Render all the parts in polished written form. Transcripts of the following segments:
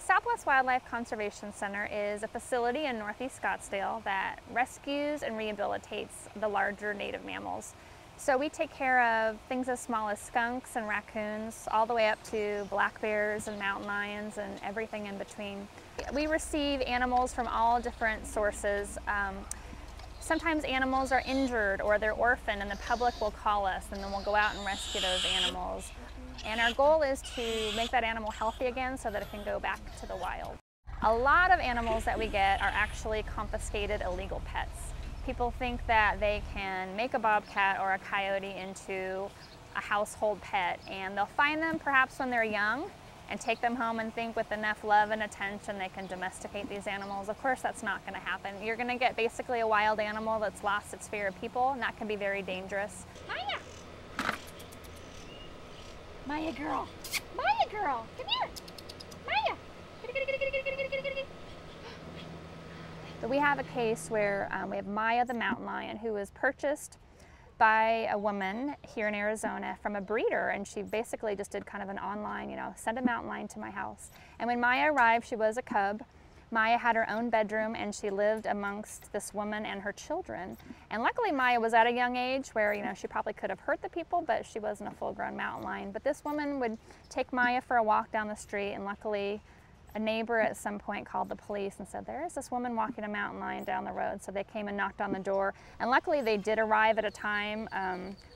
Southwest Wildlife Conservation Center is a facility in northeast Scottsdale that rescues and rehabilitates the larger native mammals. So we take care of things as small as skunks and raccoons, all the way up to black bears and mountain lions and everything in between. We receive animals from all different sources. Sometimes animals are injured or they're orphaned and the public will call us and then we'll go out and rescue those animals. And our goal is to make that animal healthy again so that it can go back to the wild. A lot of animals that we get are actually confiscated illegal pets. People think that they can make a bobcat or a coyote into a household pet, and they'll find them perhaps when they're young and take them home and think with enough love and attention they can domesticate these animals. Of course, that's not going to happen. You're going to get basically a wild animal that's lost its fear of people, and that can be very dangerous. Maya! Maya girl! Maya girl! Come here! Maya! Get it. We have a case where we have Maya the mountain lion, who was purchased by a woman here in Arizona from a breeder, and she basically just did kind of an online, send a mountain lion to my house. And when Maya arrived, she was a cub. Maya had her own bedroom, and she lived amongst this woman and her children. And luckily, Maya was at a young age where, she probably could have hurt the people, but she wasn't a full-grown mountain lion. But this woman would take Maya for a walk down the street, and luckily, a neighbor at some point called the police and said, there is this woman walking a mountain lion down the road. So they came and knocked on the door. And luckily they did arrive at a time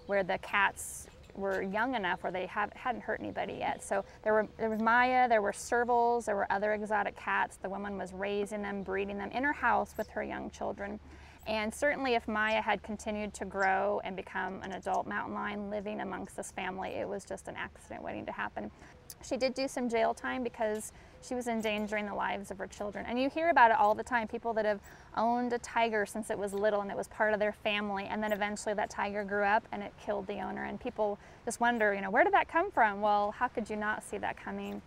where the cats were young enough where they hadn't hurt anybody yet. So there was Maya, there were servals, there were other exotic cats. The woman was raising them, breeding them in her house with her young children. And certainly if Maya had continued to grow and become an adult mountain lion living amongst this family, it was just an accident waiting to happen. She did do some jail time because she was endangering the lives of her children. And you hear about it all the time, people that have owned a tiger since it was little and it was part of their family, and then eventually that tiger grew up and it killed the owner. And people just wonder, where did that come from? Well, how could you not see that coming?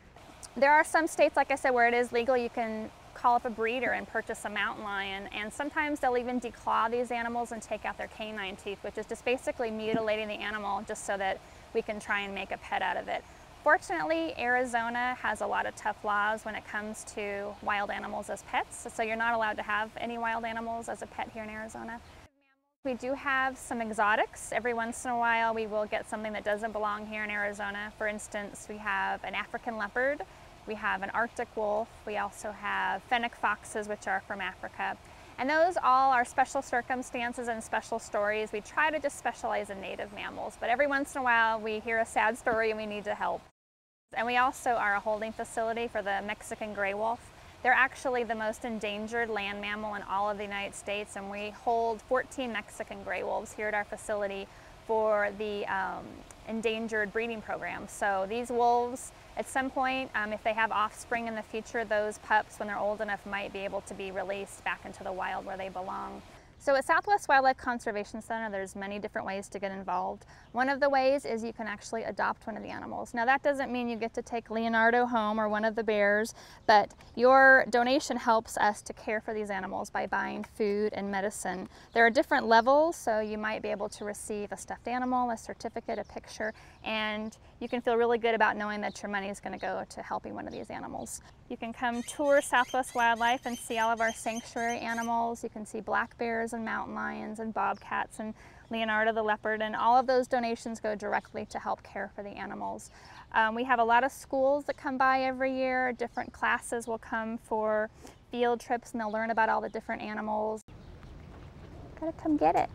There are some states, like I said, where it is legal. You can call up a breeder and purchase a mountain lion, and sometimes they'll even declaw these animals and take out their canine teeth, which is just basically mutilating the animal just so that we can try and make a pet out of it. Fortunately, Arizona has a lot of tough laws when it comes to wild animals as pets, so you're not allowed to have any wild animals as a pet here in Arizona. We do have some exotics. Every once in a while we will get something that doesn't belong here in Arizona. For instance, we have an African leopard, we have an Arctic wolf, we also have fennec foxes, which are from Africa. And those all are special circumstances and special stories. We try to just specialize in native mammals, but every once in a while we hear a sad story and we need to help. And we also are a holding facility for the Mexican gray wolf. They're actually the most endangered land mammal in all of the United States, and we hold 14 Mexican gray wolves here at our facility for the endangered breeding program. So these wolves, at some point, if they have offspring in the future, those pups, when they're old enough, might be able to be released back into the wild where they belong. So at Southwest Wildlife Conservation Center, there's many different ways to get involved. One of the ways is you can actually adopt one of the animals. Now that doesn't mean you get to take Leonardo home or one of the bears, but your donation helps us to care for these animals by buying food and medicine. There are different levels, so you might be able to receive a stuffed animal, a certificate, a picture, and you can feel really good about knowing that your money is going to go to helping one of these animals. You can come tour Southwest Wildlife and see all of our sanctuary animals. You can see black bears and mountain lions and bobcats and Leonardo the leopard, and all of those donations go directly to help care for the animals. We have a lot of schools that come by every year. Different classes will come for field trips and they'll learn about all the different animals. Gotta come get it.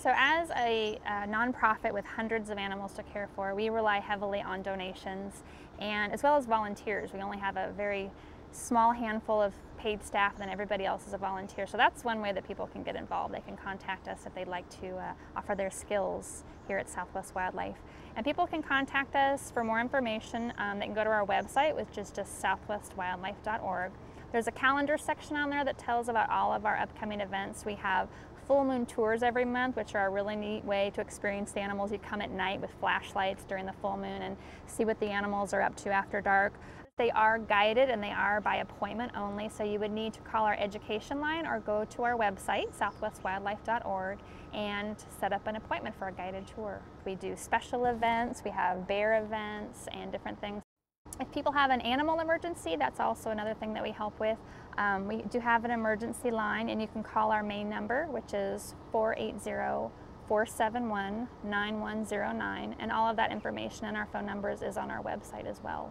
So as a nonprofit with hundreds of animals to care for, we rely heavily on donations and as well as volunteers. We only have a very small handful of paid staff, and then everybody else is a volunteer. So that's one way that people can get involved. They can contact us if they'd like to offer their skills here at Southwest Wildlife. And people can contact us for more information. They can go to our website, which is just southwestwildlife.org. There's a calendar section on there that tells about all of our upcoming events. We have full moon tours every month, which are a really neat way to experience the animals. You come at night with flashlights during the full moon and see what the animals are up to after dark. They are guided and they are by appointment only, so you would need to call our education line or go to our website, southwestwildlife.org, and set up an appointment for a guided tour. We do special events, we have bear events and different things. If people have an animal emergency, that's also another thing that we help with. We do have an emergency line, and you can call our main number, which is 480-471-9109, and all of that information and our phone numbers is on our website as well.